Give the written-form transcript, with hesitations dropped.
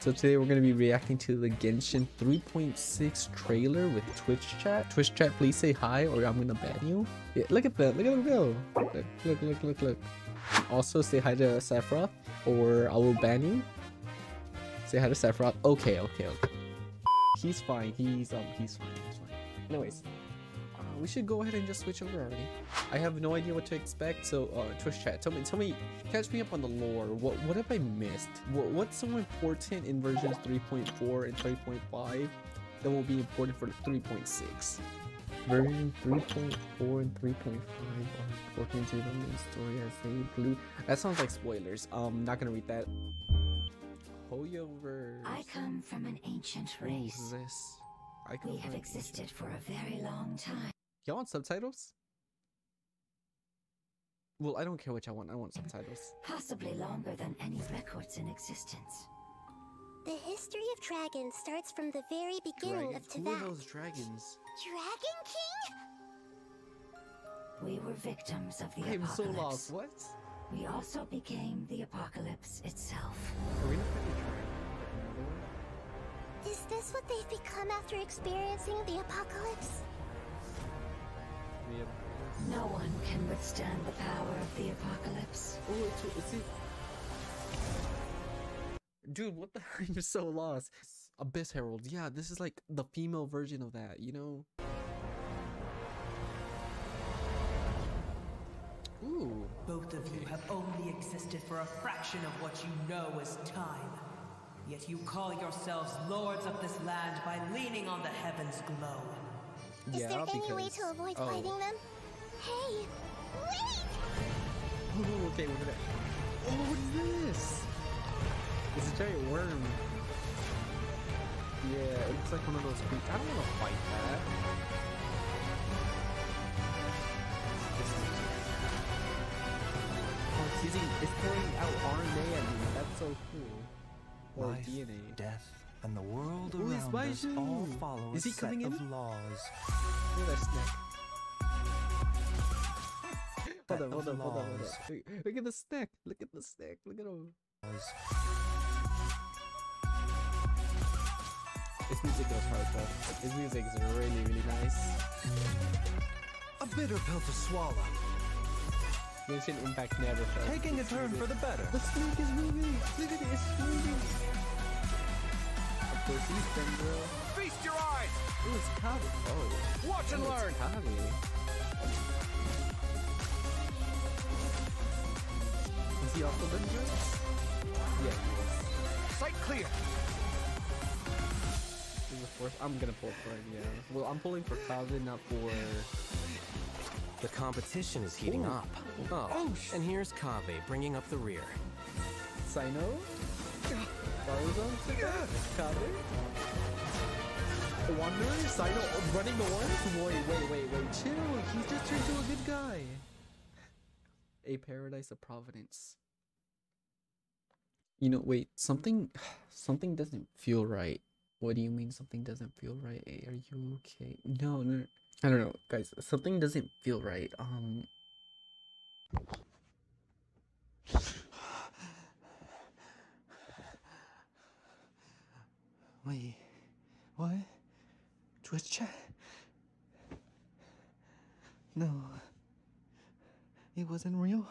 So today we're going to be reacting to the Genshin 3.6 trailer with Twitch chat. Twitch chat, please say hi or I'm going to ban you. Yeah, look at that. Look at the bill. Look. Also say hi to Sephiroth or I will ban you. Say hi to Sephiroth. Okay. He's fine. He's fine. Anyways, we should go ahead and just switch over already. I have no idea what to expect, so Twitch chat, tell me, catch me up on the lore. What have I missed? What's so important in versions 3.4 and 3.5 that will be important for 3.6? Version 3.4 and 3.5 are important to the main story as they include. That sounds like spoilers. Not gonna read that. Hoyoverse. I come from an ancient race. We have existed for a very long time. Y'all want subtitles? Well, I don't care which I want. I want subtitles. Possibly longer than any records in existence. The history of dragons starts from the very beginning of Tabak. Who are those dragons? Dragon King? We were victims of the apocalypse. I'm so lost. What? We also became the apocalypse itself. Are we not going to try? Is this what they've become after experiencing the apocalypse? No one can withstand the power of the apocalypse. Ooh, it's... Dude, what the hell? I'm so lost. Abyss herald. Yeah, this is like the female version of that, you know? Ooh. Both of you have only existed for a fraction of what you know as time. Yet you call yourselves lords of this land by leaning on the heaven's glow. Yeah, is there any way to avoid fighting them? Hey, wait! Ooh, okay, we're gonna... Oh, what is this? It's a giant worm. Yeah, it looks like one of those creatures. I don't want to fight that. Oh, it's throwing out RNA at me. That's so cool. Life, DNA. Death, and the world around us all follow a set of laws. Look at that snack. Hold on. Look at the snack. Look at him. This music goes hard though. This music is really nice. A bitter pill to swallow. Genshin Impact never felt. Taking a turn for the better. The snake is moving. Look at it, it's moving. Of course, he's done, bro. Feast your eyes. Ooh, it's Kaveh. Oh, watch and learn. Kaveh. Is he also done, bro? Yeah, he is. Sight clear. This is the fourth. I'm gonna pull for him. Yeah. Well, I'm pulling for Kaveh, not for. The competition is heating up. Oh, and here's Kaveh bringing up the rear. Sino? Kaveh? Wanderer? Sino running the ones? Wait. Chill. He's just turned into a good guy. A paradise of providence. You know, wait. Something doesn't feel right. What do you mean something doesn't feel right? Are you okay? No. I don't know, guys. Something doesn't feel right. Wait. What? Twitch chat? No. It wasn't real?